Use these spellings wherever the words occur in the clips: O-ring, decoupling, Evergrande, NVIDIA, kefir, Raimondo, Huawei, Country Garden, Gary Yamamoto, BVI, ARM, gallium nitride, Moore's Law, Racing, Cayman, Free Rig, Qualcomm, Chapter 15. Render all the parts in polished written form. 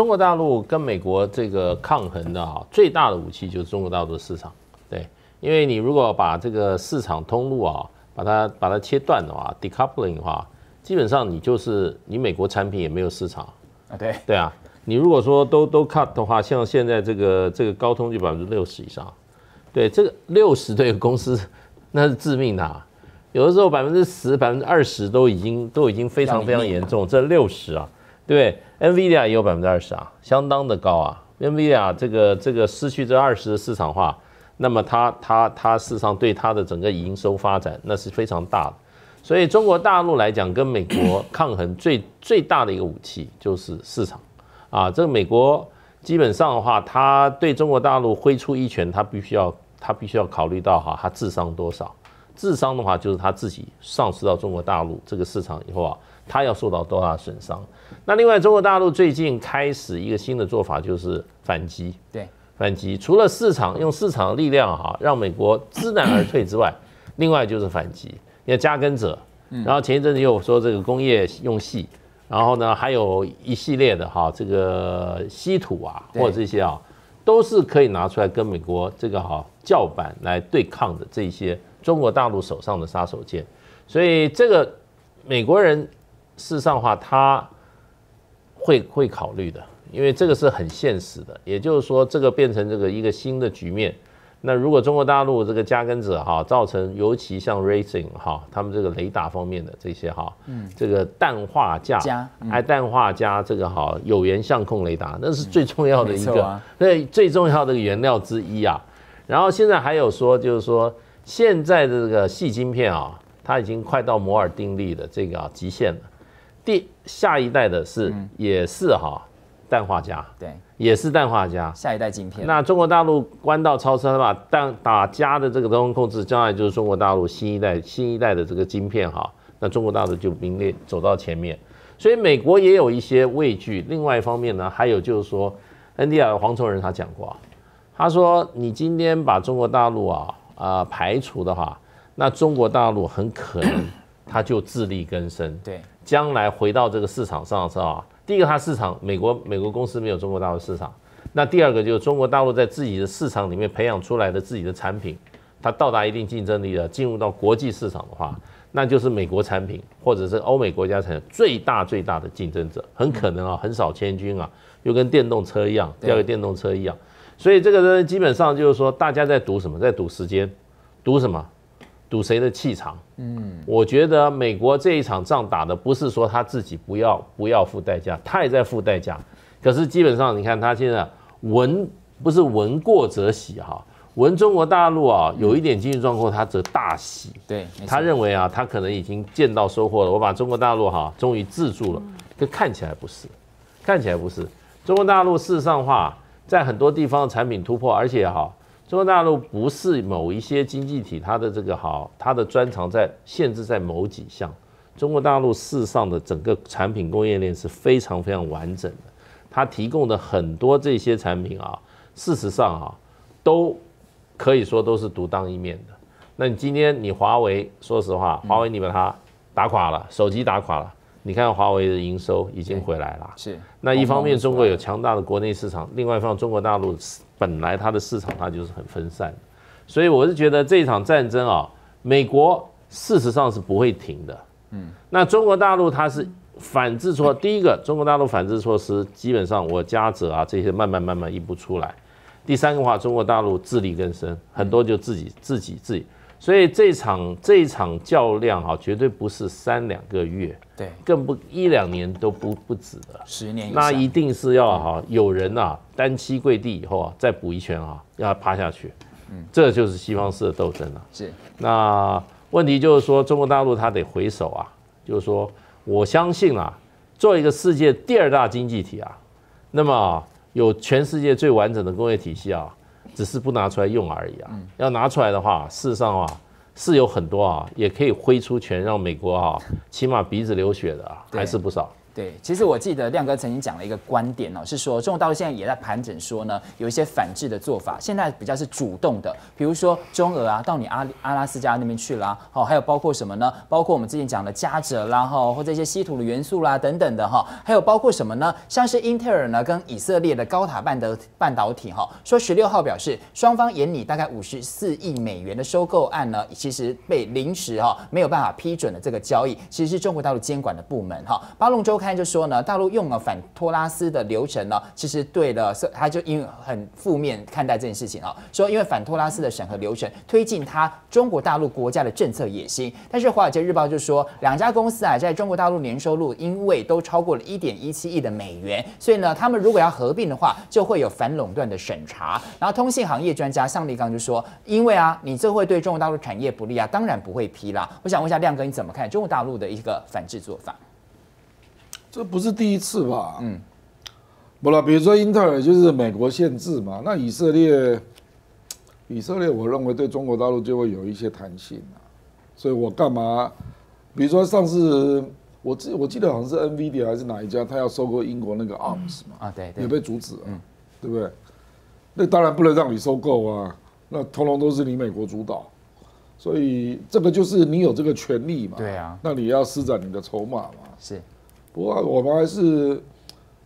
中国大陆跟美国这个抗衡的啊，最大的武器就是中国大陆的市场。对，因为你如果把这个市场通路啊，把它切断的话 ，decoupling 的话，基本上你就是你美国产品也没有市场啊。对对啊，你如果说都 cut 的话，像现在这个高通就60%以上，对，这个60%对公司那是致命的、啊。 有的时候10%、20%都已经非常非常严重，这60%啊，对不对 ？NVIDIA 也有20%啊，相当的高啊。NVIDIA 这个失去这20%的市场化，那么它市场对它的整个营收发展那是非常大的。所以中国大陆来讲，跟美国抗衡最大的一个武器就是市场啊。这个美国基本上的话，它对中国大陆挥出一拳，它必须要考虑到哈，它智商多少。 智商的话，就是他自己上市到中国大陆这个市场以后啊，他要受到多大的损伤？那另外，中国大陆最近开始一个新的做法，就是反击。对，反击除了市场用市场的力量哈、啊，让美国知难而退之外，另外就是反击，你要加跟者。然后前一阵子又说这个工业用矽，然后呢还有一系列的哈、啊、这个稀土啊或者这些啊，都是可以拿出来跟美国这个哈、啊、叫板来对抗的这些。 中国大陆手上的杀手锏，所以这个美国人事实上的话，他会考虑的，因为这个是很现实的。也就是说，这个变成这个一个新的局面。那如果中国大陆这个加跟者哈，造成尤其像 Racing 哈，他们这个雷达方面的这些哈，这个氮化镓，氮化镓这个哈有源相控雷达，那是最重要的一个，对，最重要的原料之一啊。然后现在还有说，就是说。 现在的这个矽晶片啊，它已经快到摩尔定律的这个、啊、极限了。下一代的是、也是哈、氮化镓，对，也是氮化镓。下一代晶片。那中国大陆弯道超车，把打镓的这个东西控制，将来就是中国大陆新一代的这个晶片哈、啊，那中国大陆就名列走到前面。所以美国也有一些畏惧。另外一方面呢，还有就是说 ，NVIDIA 黄崇仁他讲过、啊，他说你今天把中国大陆啊。 排除的话，那中国大陆很可能它就自力更生。对，将来回到这个市场上的时候啊，第一个它市场美国公司没有中国大陆市场，那第二个就是中国大陆在自己的市场里面培养出来的自己的产品，它到达一定竞争力了，进入到国际市场的话，那就是美国产品或者是欧美国家产品最大的竞争者，很可能啊横扫千军啊，又跟电动车一样，第二个电动车一样。 所以这个呢，基本上就是说，大家在赌什么？在赌时间，赌什么？赌谁的气场？我觉得美国这一场仗打的不是说他自己不要付代价，他也在付代价。可是基本上你看他现在不是闻过则喜哈，闻中国大陆啊有一点经济状况，他则大喜。对，他认为啊，他可能已经见到收获了，我把中国大陆哈、啊、终于制住了。可看起来不是，看起来不是。中国大陆事实上话。 在很多地方产品突破，而且哈，中国大陆不是某一些经济体，它的这个好，它的专长在限制在某几项。中国大陆事实上的整个产品供应链是非常非常完整的，它提供的很多这些产品啊，事实上啊，都可以说都是独当一面的。那你今天你华为，说实话，华为你把它打垮了，手机打垮了。 你看华为的营收已经回来了，是。那一方面中国有强大的国内市场，另外一方面中国大陆本来它的市场它就是很分散的，所以我是觉得这一场战争啊，美国事实上是不会停的。那中国大陆它是反制措，第一个中国大陆反制措施基本上我加者啊这些慢慢一步出来，第三个话中国大陆自力更生，很多就自己。 所以这一场较量啊，绝对不是3、2个月，对，更不1、2年都不止的，10年以上，那一定是要哈有人啊单膝跪地以后啊再补一拳啊，要趴下去，这就是西方式的斗争了。是，那问题就是说中国大陆它得回首啊，就是说我相信啊，做一个世界2大经济体啊，那么有全世界最完整的工业体系啊。 只是不拿出来用而已啊！要拿出来的话，事实上啊是有很多啊，也可以挥出拳让美国啊，起码鼻子流血的啊，还是不少。对，其实我记得亮哥曾经讲了一个观点哦，是说中国大陆现在也在盘整，说呢有一些反制的做法，现在比较是主动的，比如说中俄啊到你阿拉斯加那边去啦，好、哦，还有包括什么呢？包括我们之前讲的加折啦，哈、哦，或者一些稀土的元素啦等等的哈、哦，还有包括什么呢？像是英特尔呢跟以色列的高塔半导体哈、哦，说16号表示双方研拟大概54亿美元的收购案呢，其实被临时哈、哦、没有办法批准的这个交易，其实是中国大陆监管的部门哈、哦，巴龙州。看就说呢，大陆用了反托拉斯的流程呢，其实对了，他就因为很负面看待这件事情啊，说因为反托拉斯的审核流程推进他中国大陆国家的政策野心。但是《华尔街日报》就说，两家公司啊，在中国大陆年收入因为都超过了1.17亿美元，所以呢，他们如果要合并的话，就会有反垄断的审查。然后，通信行业专家向立刚就说，因为啊，你这会对中国大陆产业不利啊，当然不会批啦。我想问一下亮哥，你怎么看中国大陆的一个反制做法？这不是第一次吧？嗯，不了，比如说英特尔就是美国限制嘛，那以色列我认为对中国大陆就会有一些弹性啊，所以我干嘛？比如说上次我记得好像是 NVIDIA 还是哪一家，他要收购英国那个 ARMS 嘛，啊对，也被阻止了，嗯，对不对？那当然不能让你收购啊，那通通都是你美国主导，所以这个就是你有这个权利嘛，对啊，那你要施展你的筹码嘛，是。不过我们还是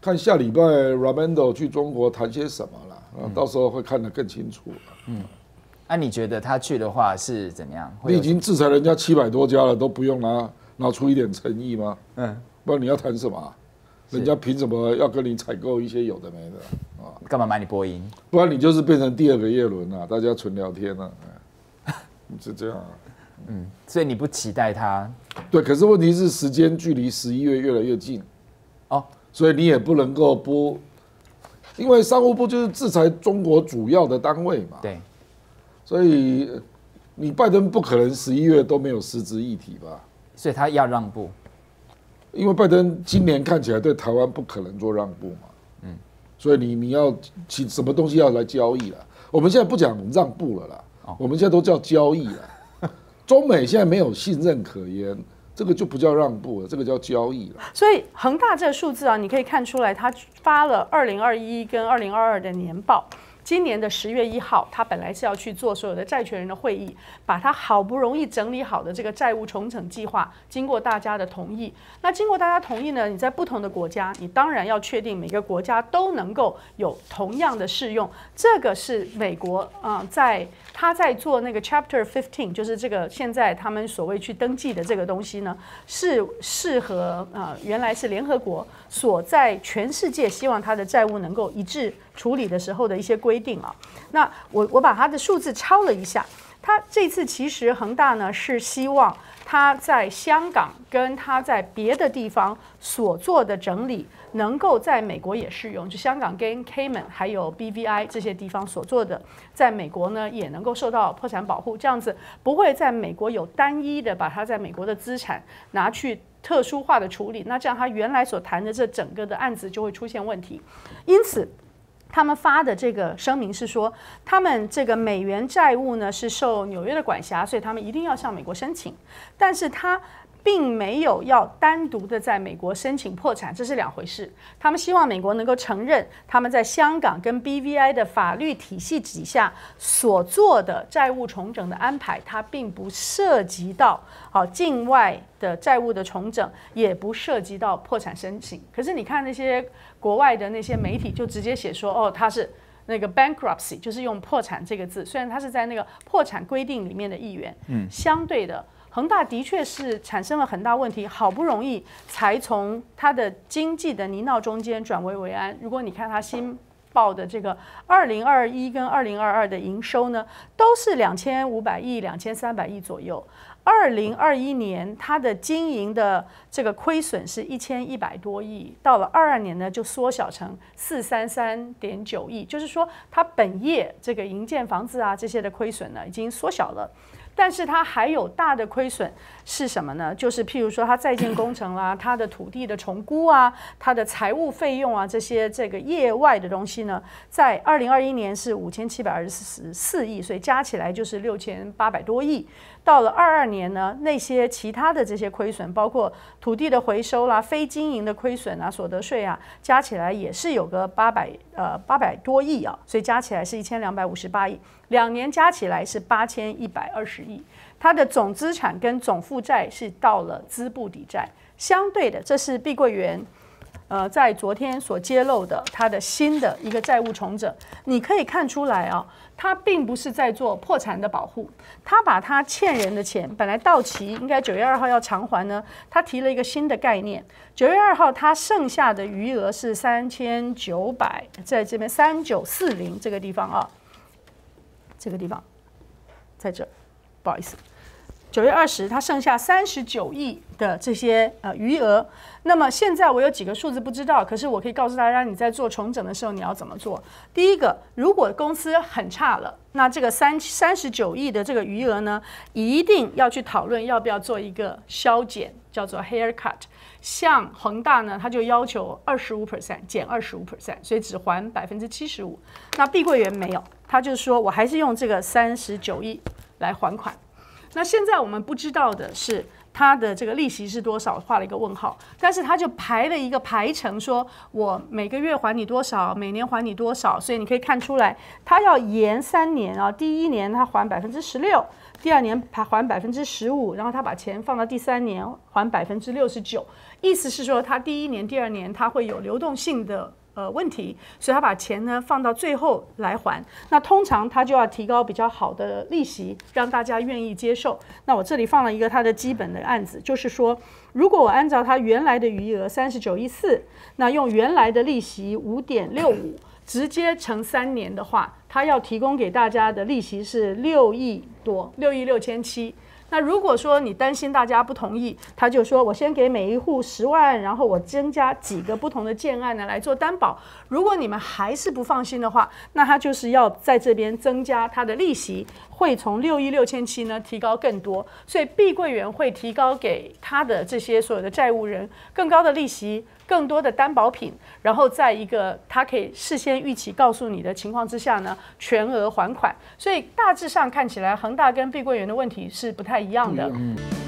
看下礼拜 Raimondo 去中国谈些什么啦，到时候会看得更清楚。嗯，那、啊、你觉得他去的话是怎么样？你已经制裁人家700多家了，都不用拿出一点诚意吗？嗯，不然你要谈什么、啊？人家凭什么要跟你采购一些有的没的啊？干嘛买你波音？不然你就是变成第二个叶伦啊，大家纯聊天啊，是这样、啊。嗯，所以你不期待他？对，可是问题是时间距离11月越来越近，哦，所以你也不能够不，因为商务部就是制裁中国主要的单位嘛，对，所以你拜登不可能11月都没有实质议题吧？所以他要让步，因为拜登今年看起来对台湾不可能做让步嘛，嗯，所以你要起什么东西要来交易了？我们现在不讲让步了啦，哦、我们现在都叫交易了。中美现在没有信任可言，这个就不叫让步了，这个叫交易了。所以恒大这个数字啊，你可以看出来，他发了2021跟2022的年报。今年的10月1号，他本来是要去做所有的债权人的会议，把他好不容易整理好的这个债务重整计划，经过大家的同意。那经过大家同意呢，你在不同的国家，你当然要确定每个国家都能够有同样的适用。这个是美国他在做那个 Chapter 15，就是这个现在他们所谓去登记的这个东西呢，是适合原来是联合国所在全世界希望他的债务能够一致处理的时候的一些规定啊，那我把它的数字抄了一下。它这次其实恒大呢是希望它在香港跟它在别的地方所做的整理，能够在美国也适用，就香港跟 Cayman 还有 BVI 这些地方所做的，在美国呢也能够受到破产保护，这样子不会在美国有单一的把它在美国的资产拿去特殊化的处理，那这样它原来所谈的这整个的案子就会出现问题，因此。他们发的这个声明是说，他们这个美元债务呢是受纽约的管辖，所以他们一定要向美国申请，但是他并没有要单独的在美国申请破产，这是两回事。他们希望美国能够承认他们在香港跟 BVI 的法律体系底下所做的债务重整的安排，它并不涉及到境外的债务的重整，也不涉及到破产申请。可是你看那些国外的那些媒体就直接写说，哦，它是那个 bankruptcy， 就是用破产这个字，虽然它是在那个破产规定里面的一员，相对的。恒大的确是产生了很大问题，好不容易才从它的经济的泥淖中间转危为安。如果你看它新报的这个2021跟2022的营收呢，都是2500亿、2300亿左右。2021年它的经营的这个亏损是1100多亿，到了22年呢就缩小成433.9亿，就是说它本业这个营建房子啊这些的亏损呢已经缩小了。但是它还有大的亏损是什么呢？就是譬如说它在建工程啦、它的土地的重估啊、它的财务费用啊这些这个业外的东西呢，在2021年是5724亿，所以加起来就是6800多亿。到了22年呢，那些其他的这些亏损，包括土地的回收啦、非经营的亏损啊、所得税啊，加起来也是有个800多亿啊，所以加起来是1258亿，2年加起来是8120亿。它的总资产跟总负债是到了资不抵债。相对的，这是碧桂园。 在昨天所揭露的它的新的一个债务重整，你可以看出来啊，它并不是在做破产的保护，它把它欠人的钱本来到期应该9月2号要偿还呢，它提了一个新的概念，9月2号它剩下的余额是3900，在这边3940这个地方啊，这个地方，在这，不好意思。 9月20，它剩下39亿的这些余额。那么现在我有几个数字不知道，可是我可以告诉大家，你在做重整的时候你要怎么做。第一个，如果公司很差了，那这个39亿的这个余额呢，一定要去讨论要不要做一个削减，叫做 haircut。像恒大呢，它就要求25% 减25%，所以只还75%。那碧桂园没有，它就说我还是用这个39亿来还款。 那现在我们不知道的是它的这个利息是多少，画了一个问号。但是它就排了一个排程，说我每个月还你多少，每年还你多少。所以你可以看出来，它要延3年啊。第1年它还16%，第2年还15%，然后它把钱放到第3年还69%。意思是说，它第1年、第2年它会有流动性的。 问题，所以他把钱呢放到最后来还。那通常他就要提高比较好的利息，让大家愿意接受。那我这里放了一个他的基本的案子，就是说，如果我按照他原来的余额39亿4，那用原来的利息5.65直接乘3年的话，他要提供给大家的利息是6亿多，6亿6700。 那如果说你担心大家不同意，他就说我先给每一户10万，然后我增加几个不同的建案呢来做担保。如果你们还是不放心的话，那他就是要在这边增加他的利息，会从6亿6700呢提高更多。所以碧桂园会提高给他的这些所有的债务人更高的利息。 更多的担保品，然后在一个他可以事先预期告诉你的情况之下呢，全额还款。所以大致上看起来，恒大跟碧桂园的问题是不太一样的。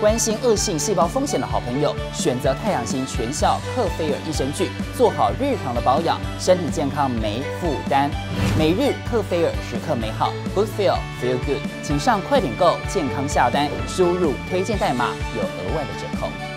关心恶性细胞风险的好朋友，选择太阳星全效克菲尔益生菌，做好日常的保养，身体健康没负担。每日克菲尔，时刻美好 ，Good Feel Feel Good， 请上快点购健康下单，输入推荐代码有额外的折扣。